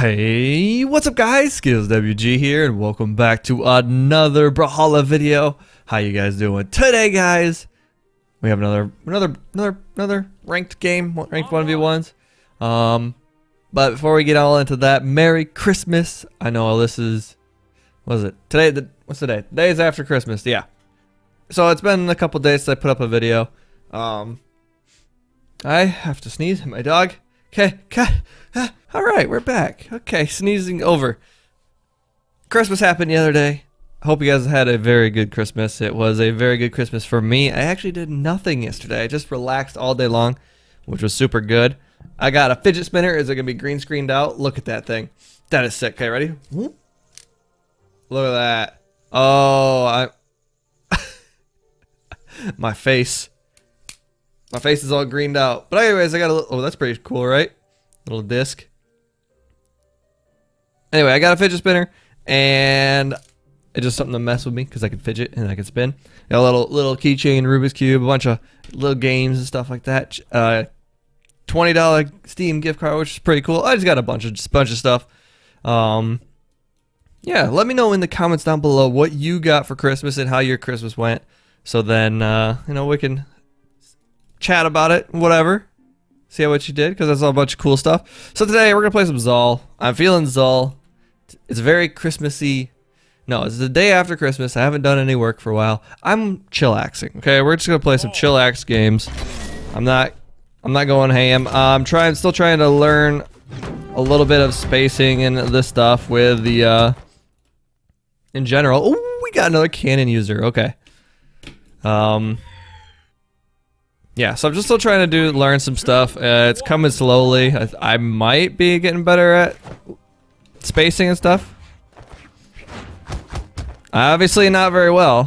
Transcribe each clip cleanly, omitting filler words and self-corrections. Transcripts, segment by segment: Hey, what's up guys, SkillzWG here and welcome back to another Brawlhalla video. How you guys doing? Today guys, we have another ranked game, ranked 1v1s. But before we get all into that, Merry Christmas. I know this is, what is it? Today, what's the day? Today is after Christmas, yeah. So it's been a couple days since I put up a video. I have to sneeze at my dog. Okay, cut. Alright, we're back. Okay, sneezing over. Christmas happened the other day. Hope you guys had a very good Christmas. It was a very good Christmas for me. I actually did nothing yesterday. I just relaxed all day long, which was super good. I got a fidget spinner. Is it going to be green screened out? Look at that thing. That is sick. Okay, ready? Look at that. Oh, my face. My face is all greened out. But anyways, I got a little... Oh, that's pretty cool, right? Little disc. Anyway, I got a fidget spinner. And it's just something to mess with me, because I can fidget and I can spin. Got a little keychain, Rubik's Cube, a bunch of little games and stuff like that. $20 Steam gift card, which is pretty cool. I just got a bunch of stuff. Yeah, let me know in the comments down below what you got for Christmas and how your Christmas went. So then, you know, we can... chat about it, whatever. See what you did, because that's all a bunch of cool stuff. So today we're gonna play some Zol. I'm feeling Zol. It's very Christmassy. No, it's the day after Christmas. I haven't done any work for a while. I'm chillaxing. Okay, we're just gonna play some chillax games. I'm not going ham. I'm still trying to learn a little bit of spacing and this stuff with the in general. Oh, we got another cannon user. Okay. Yeah, so I'm just still trying to learn some stuff. It's coming slowly. I might be getting better at spacing and stuff. Obviously not very well.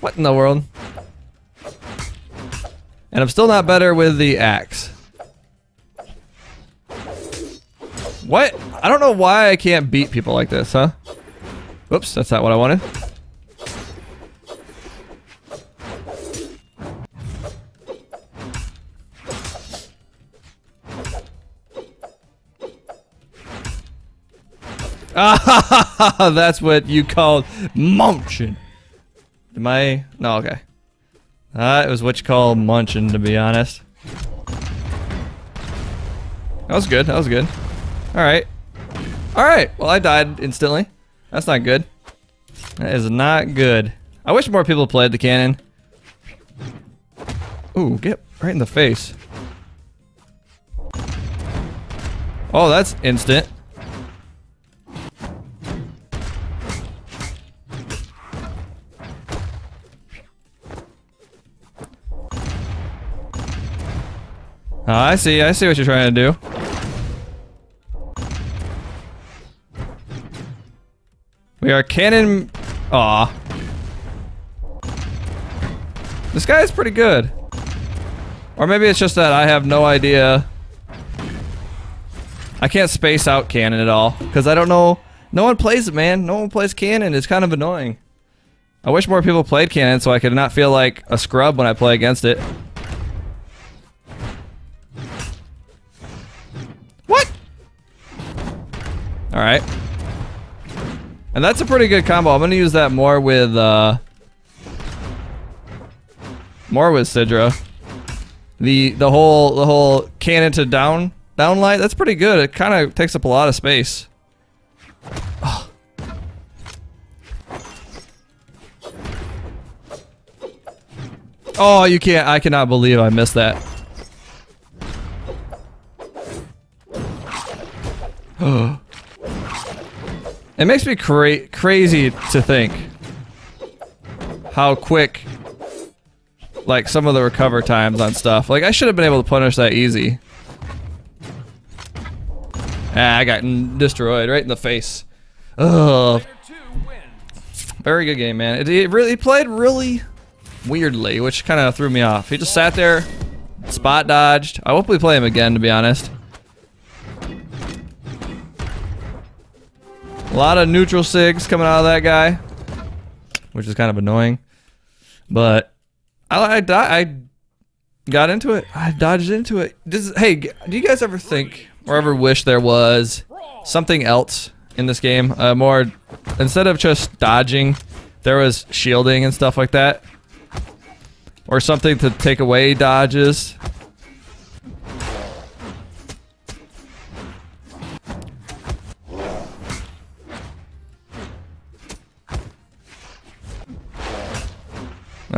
What in the world? And I'm still not better with the axe. What? I don't know why I can't beat people like this, huh? Oops, that's not what I wanted. Ah, that's what you called munching. Am I? No, okay. It was what you call munching, to be honest. That was good. That was good. All right. All right. Well, I died instantly. That's not good. That is not good. I wish more people played the cannon. Ooh, get right in the face. Oh, that's instant. I see what you're trying to do. We are cannon... Aw. This guy is pretty good. Or maybe it's just that I have no idea. I can't space out cannon at all, because I don't know... No one plays it, man. No one plays cannon. It's kind of annoying. I wish more people played cannon so I could not feel like a scrub when I play against it. Alright. And that's a pretty good combo. I'm gonna use that more with Sidra. The whole cannon to down light, that's pretty good. It kinda takes up a lot of space. Oh. Oh, you can't, I cannot believe I missed that. Oh. It makes me crazy to think how quick, like, some of the recover times on stuff. Like, I should have been able to punish that easy. Ah, I got destroyed right in the face. Ugh. Very good game, man. He played really weirdly, which kind of threw me off. He just sat there, spot dodged. I won't play him again, to be honest. A lot of neutral sigs coming out of that guy, which is kind of annoying, but I got into it. I dodged into it. Hey, do you guys ever think wherever Wish there was something else in this game. More, instead of just dodging, there was shielding and stuff like that. Or something to take away dodges.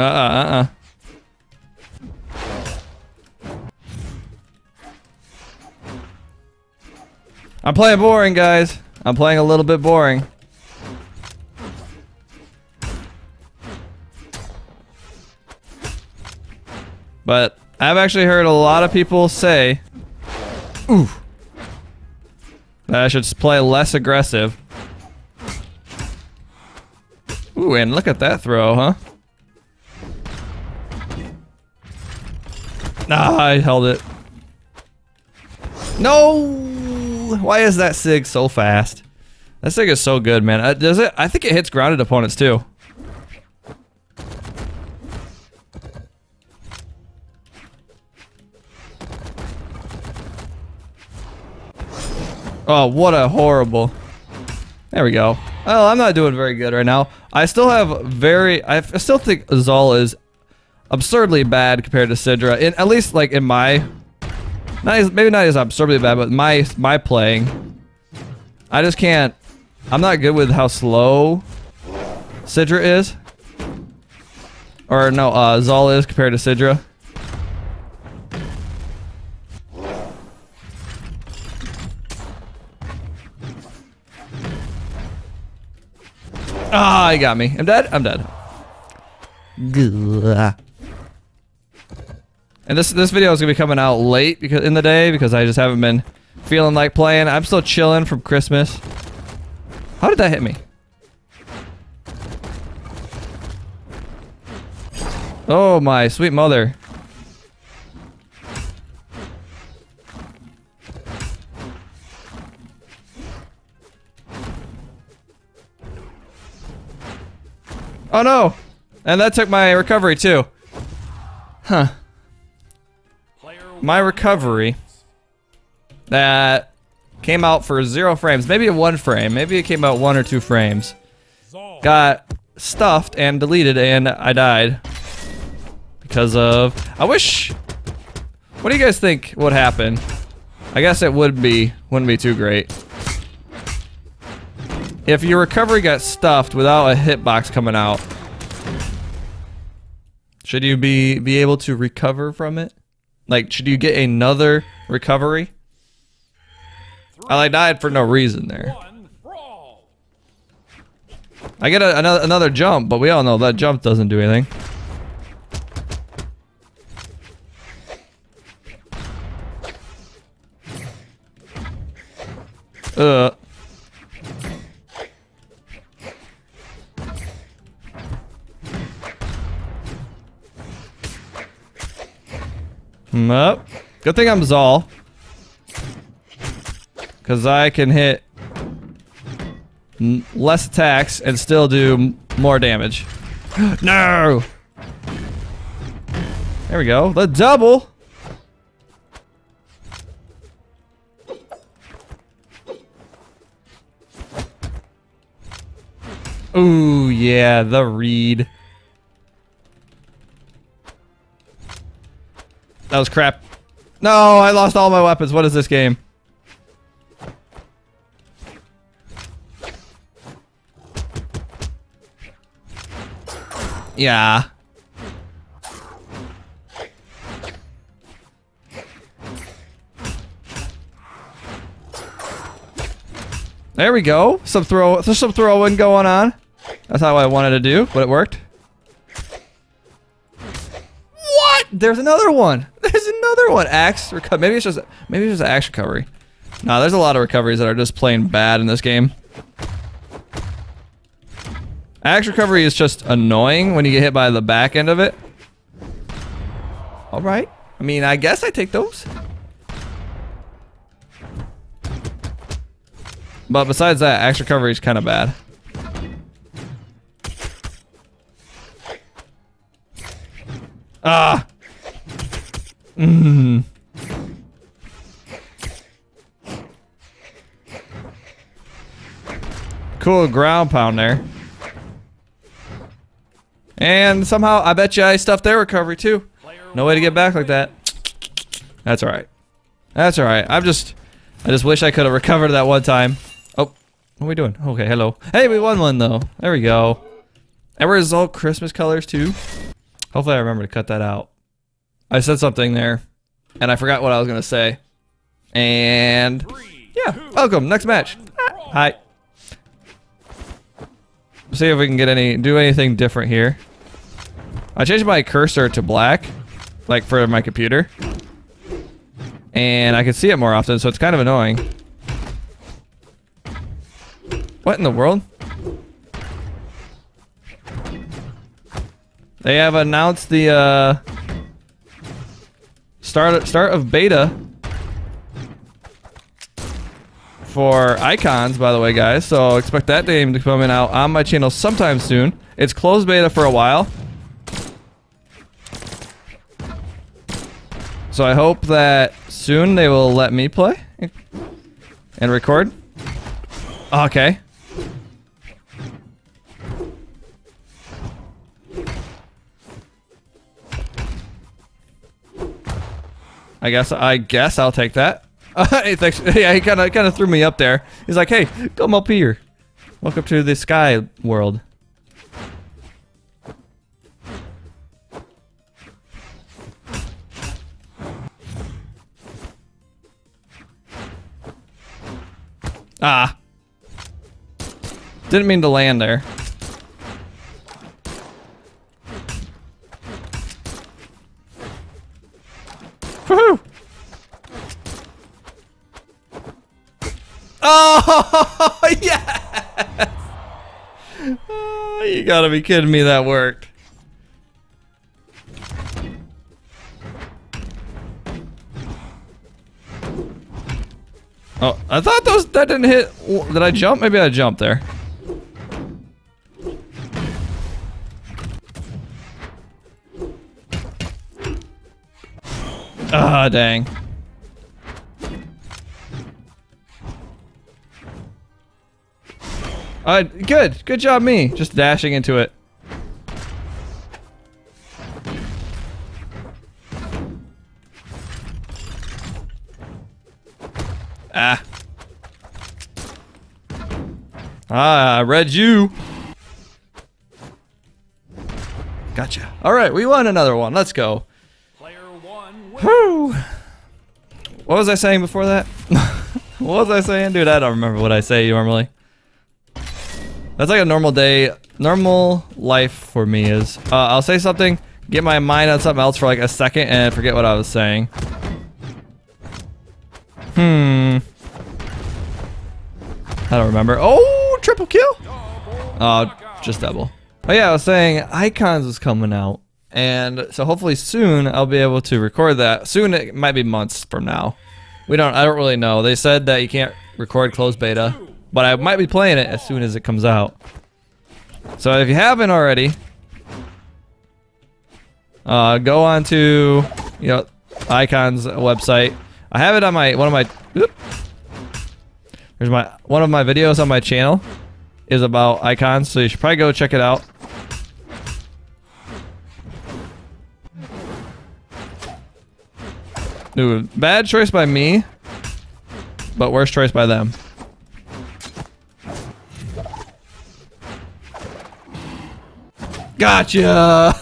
I'm playing boring, guys. I'm playing a little bit boring. But I've actually heard a lot of people say that I should play less aggressive. Ooh, and look at that throw, huh? Nah, I held it. No! Why is that Sig so fast? That Sig is so good, man. Does it? I think it hits grounded opponents too. Oh, what a horrible. There we go. Oh, I'm not doing very good right now. I still have very... I still think Zol is absurdly bad compared to Sidra, in at least like in my, maybe not as absurdly bad, but my playing. I just can't. I'm not good with how slow Sidra is, or no, Zol is compared to Sidra. Ah, he got me. I'm dead. I'm dead. Gah. And this video is gonna be coming out late because in the day because I just haven't been feeling like playing. I'm still chilling from Christmas. How did that hit me? Oh my sweet mother. Oh no! And that took my recovery too. Huh. My recovery that came out for 0 frames, maybe 1 frame, maybe it came out 1 or 2 frames, got stuffed and deleted, and I died because of... I wish... What do you guys think would happen? I guess it wouldn't be too great if your recovery got stuffed without a hitbox coming out. Should you be able to recover from it? Like, should you get another recovery? I like died for no reason there. I get another jump, but we all know that jump doesn't do anything. Up. Good thing I'm Zol, because I can hit less attacks and still do more damage. No! There we go. The double! Ooh, yeah, the read. That was crap. No, I lost all my weapons. What is this game? Yeah. There we go. There's some throwing going on. That's how I wanted to do, but it worked. What? There's another one. There's another one. Axe recovery. Maybe it's just an axe recovery. Nah, there's a lot of recoveries that are just plain bad in this game. Axe recovery is just annoying when you get hit by the back end of it. All right. I mean, I guess I take those. But besides that, axe recovery is kind of bad. Ah. Mm. cool ground pound there. And somehow, I bet you I stuffed their recovery too. No way to get back like that. That's alright. That's alright. I just wish I could have recovered that one time. Oh, what are we doing? Okay, hello. Hey, we won one though. There we go. And we're Zol Christmas colors too. Hopefully I remember to cut that out. I said something there, and I forgot what I was gonna say. And yeah, welcome, next match. Hi. See if we can get any, do anything different here. I changed my cursor to black, like for my computer. And I can see it more often, so it's kind of annoying. What in the world? They have announced the start of beta for Icons, by the way, guys. So expect that game to come out on my channel sometime soon. It's closed beta for a while. So I hope that soon they will let me play and record. Okay. I guess I'll take that. Hey, thanks. Yeah, he kind of threw me up there. He's like, "Hey, come up here. Welcome to the sky world." Ah. Didn't mean to land there. Woohoo! Oh, yes! Oh, you gotta be kidding me, that worked. Oh, I thought that didn't hit. Did I jump? Maybe I jumped there. Ah, oh, dang. Good. Good job, me. Just dashing into it. Ah. Ah, I read you. Gotcha. Alright, we won another one. Let's go. Player one. Whew. What was I saying before that? What was I saying? Dude, I don't remember what I say normally. That's like a normal day, normal life for me is. I'll say something, get my mind on something else for like a second, and forget what I was saying. I don't remember. Oh, triple kill? Oh, just double. Oh yeah, I was saying Icons was coming out. And so hopefully soon I'll be able to record that. Soon, it might be months from now. I don't really know. They said that you can't record closed beta. But I might be playing it as soon as it comes out. So if you haven't already, go on to Icons website. I have it on my one of my videos on my channel is about Icons, so you should probably go check it out. Dude, bad choice by me, but worse choice by them. Gotcha!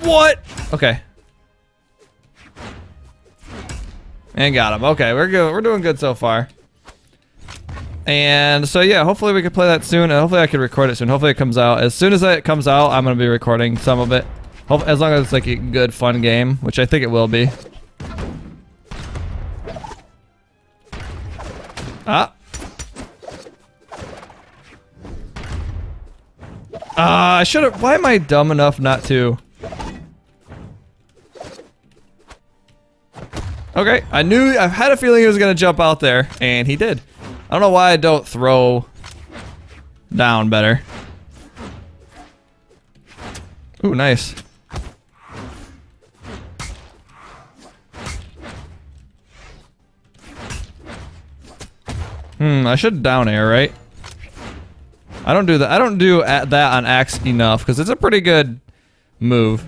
What? Okay. And got him. Okay, we're good. We're doing good so far. And so yeah, hopefully we can play that soon, and hopefully I can record it soon. Hopefully it comes out. As soon as it comes out, I'm gonna be recording some of it. As long as it's like a good, fun game, which I think it will be. Ah. I should've... Why am I dumb enough not to? Okay, I had a feeling he was gonna jump out there, and he did. I don't know why I don't throw down better. Ooh, nice. I should down air, right? I don't do that. I don't do that on axe enough because it's a pretty good move.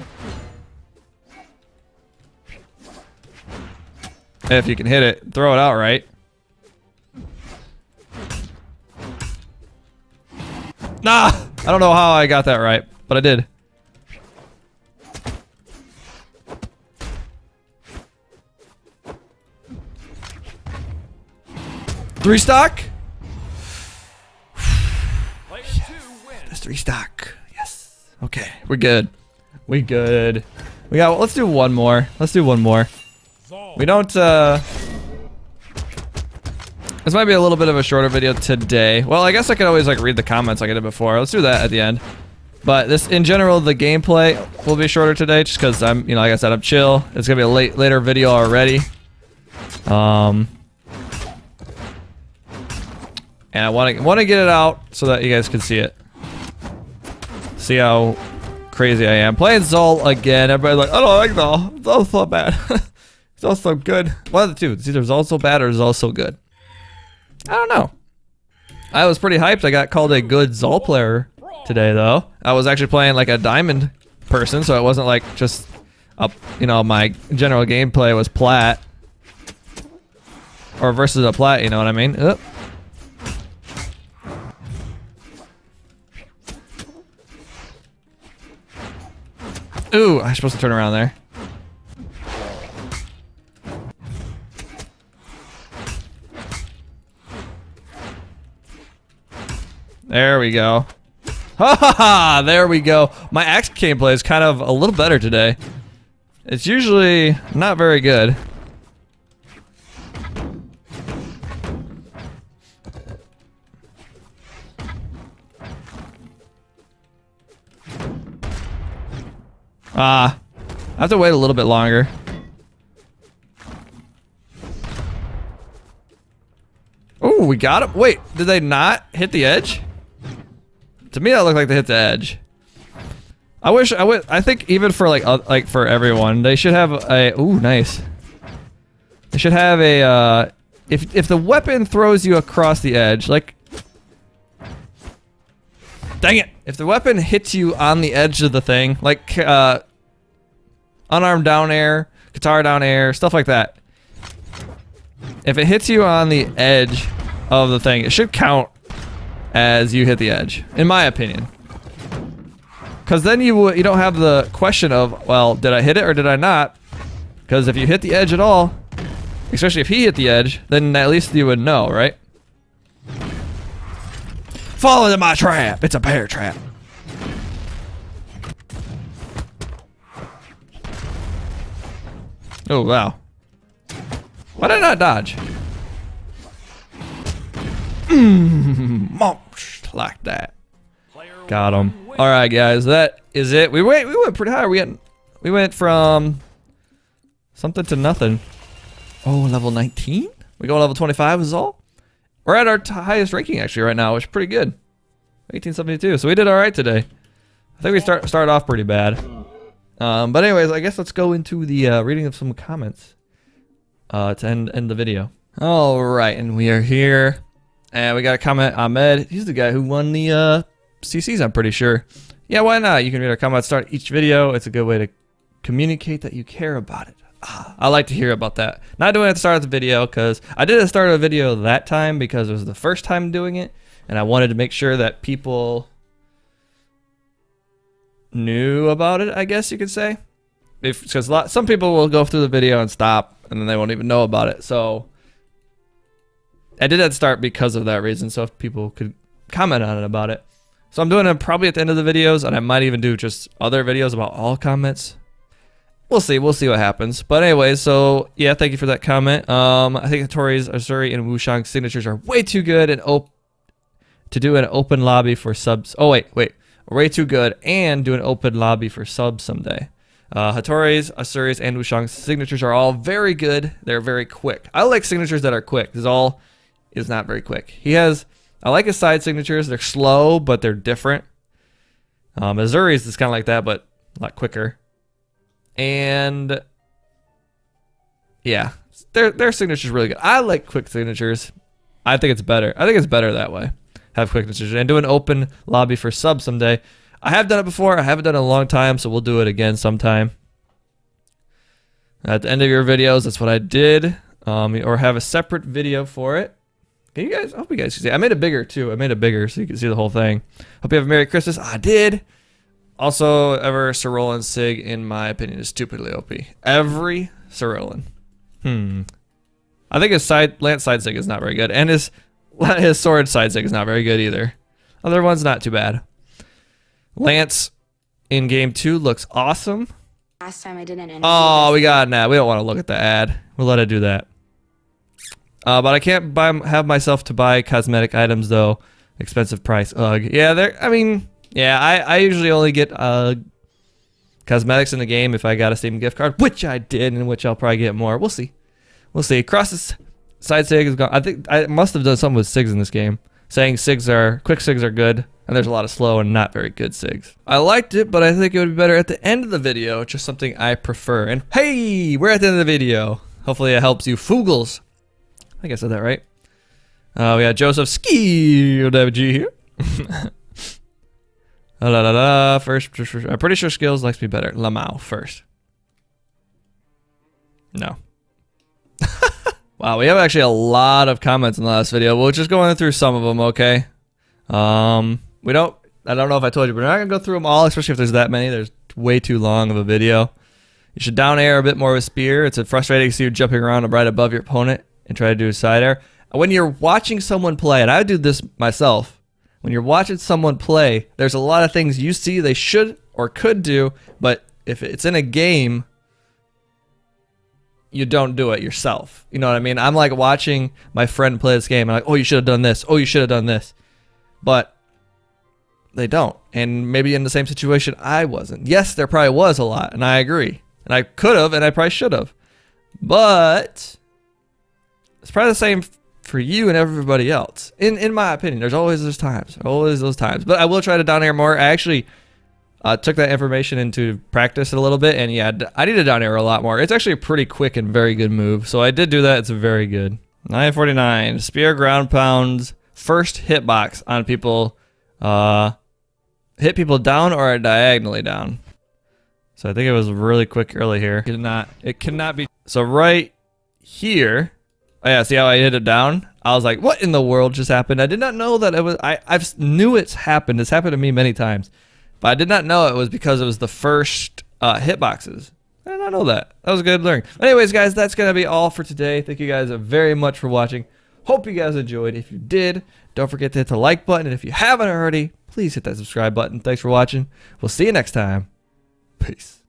If you can hit it, throw it out right. Nah! I don't know how I got that right, but I did. Three stock? Yes. That's three stock. Yes. Okay, we're good. We good. We got, let's do one more. Let's do one more. We don't, this might be a little bit of a shorter video today. Well, I guess I could always like read the comments like I did before. Let's do that at the end. But this, in general, the gameplay will be shorter today just because I'm, you know, like I said, I'm chill. It's gonna be a later video already. And I want to get it out so that you guys can see it. See how crazy I am. Playing Zol again. Everybody's like, I don't like Zol. Zol's so bad. Zol's so good. One of the two. It's either Zol's so bad or Zol's so good. I don't know. I was pretty hyped. I got called a good Zol player today, though. I was actually playing like a diamond person, so it wasn't like just up. You know, my general gameplay was plat or versus a plat. You know what I mean? Oop. Ooh, I'm supposed to turn around there. There we go. Ha ha ha! There we go. My axe gameplay is kind of a little better today. It's usually not very good. Ah, I have to wait a little bit longer. Oh, we got him. Wait, did they not hit the edge? To me, that looked like they hit the edge. I wish I think even for like for everyone, they should have a. Ooh, nice. They should have a. If the weapon throws you across the edge, like. Dang it! If the weapon hits you on the edge of the thing, like. Unarmed down air, guitar down air, stuff like that. If it hits you on the edge of the thing, it should count as you hit the edge, in my opinion. Because then you don't have the question of, well, did I hit it or did I not? Because if you hit the edge at all, especially if he hit the edge, then at least you would know, right? Fall into my trap! It's a bear trap. Oh, wow. Why did I not dodge? Like that. Got him. Alright, guys, that is it. We went pretty high. We went from something to nothing. Oh, level 19? We go level 25 is all? We're at our highest ranking actually right now, which is pretty good. 1872. So we did alright today. I think we started off pretty bad. But anyways, I guess let's go into the reading of some comments to end the video. All right, and we are here, and we got a comment. Ahmed, he's the guy who won the CCs, I'm pretty sure. Yeah, why not? You can read our comments, start each video. It's a good way to communicate that you care about it. Ah, I like to hear about that. Not doing it at the start of the video because I did at the start of the video that time because it was the first time doing it, and I wanted to make sure that people knew about it, I guess you could say, because some people will go through the video and stop, and then they won't even know about it. So I did that start because of that reason, so if people could comment on it about it. So I'm doing it probably at the end of the videos, and I might even do just other videos about all comments. We'll see. We'll see what happens. But anyway, so yeah, thank you for that comment. I think Hattori's, Azuri, and Wushang signatures are way too good and to do an open lobby for subs. Oh wait. Way too good and do an open lobby for subs someday. Hattori's, Azuri's, and Wushang's signatures are all very good. They're very quick. I like signatures that are quick. Zol is not very quick. He has, I like his side signatures. They're slow, but they're different. Azuri's is kind of like that, but a lot quicker. And yeah, their signature's really good. I like quick signatures. I think it's better. I think it's better that way. Have quick decision and do an open lobby for sub someday. I have done it before. I haven't done it in a long time, so we'll do it again sometime. At the end of your videos, that's what I did. Or have a separate video for it. Can you guys? I hope you guys can see. I made it bigger too. I made it bigger so you can see the whole thing. Hope you have a Merry Christmas. I did. Also, ever Sirolin Sig, in my opinion, is stupidly OP. Every Sirolin. I think his Lance Side Sig is not very good, and his Sword Side Sig is not very good either. Other one's not too bad. Lance in game 2 looks awesome. Last time I didn't. Oh, we got an ad. We don't want to look at the ad. We'll let it do that. But I can't have myself to buy cosmetic items though. Expensive price. Ugh. Yeah, I mean, yeah, I usually only get cosmetics in the game if I got a Steam gift card, which I did, and which I'll probably get more. We'll see. We'll see. Cross's side sig is gone. I think I must have done something with sigs in this game. Saying sigs are quick sigs are good, and there's a lot of slow and not very good sigs. I liked it, but I think it would be better at the end of the video. It's just something I prefer. And hey, we're at the end of the video. Hopefully it helps you. Foogles. I think I said that right. We got Joseph SkillzWG here. First, I'm pretty sure Skills likes me better. Lamau first. No. Wow, we have actually a lot of comments in the last video. We'll just go through some of them, okay? I don't know if I told you, but we're not gonna go through them all, especially if there's that many. There's way too long of a video. You should down air a bit more with spear. It's frustrating to see you jumping around right above your opponent and try to do a side air. When you're watching someone play, and I do this myself, when you're watching someone play, there's a lot of things you see they should or could do, but if it's in a game, you don't do it yourself. You know what I mean? I'm like watching my friend play this game and like, oh, you should have done this. Oh, you should have done this. But they don't. And maybe in the same situation, I wasn't. Yes, there probably was a lot, and I agree. And I could have, and I probably should have. But it's probably the same for you and everybody else. In my opinion, there's always those times. Always those times. But I will try to down air more. I actually took that information into practice a little bit, and yeah, I need to down air a lot more. It's actually a pretty quick and very good move, so I did do that. It's very good. 949 spear ground pounds first hitbox on people, hit people down or diagonally down. So I think it was really quick early here. It cannot be. So right here, oh yeah, see how I hit it down? I was like, what in the world just happened? I did not know that it was. I knew it's happened. It's happened to me many times. But I did not know it was because it was the first hitboxes. I did not know that. That was good learning. Anyways, guys, that's going to be all for today. Thank you guys very much for watching. Hope you guys enjoyed. If you did, don't forget to hit the like button. And if you haven't already, please hit that subscribe button. Thanks for watching. We'll see you next time. Peace.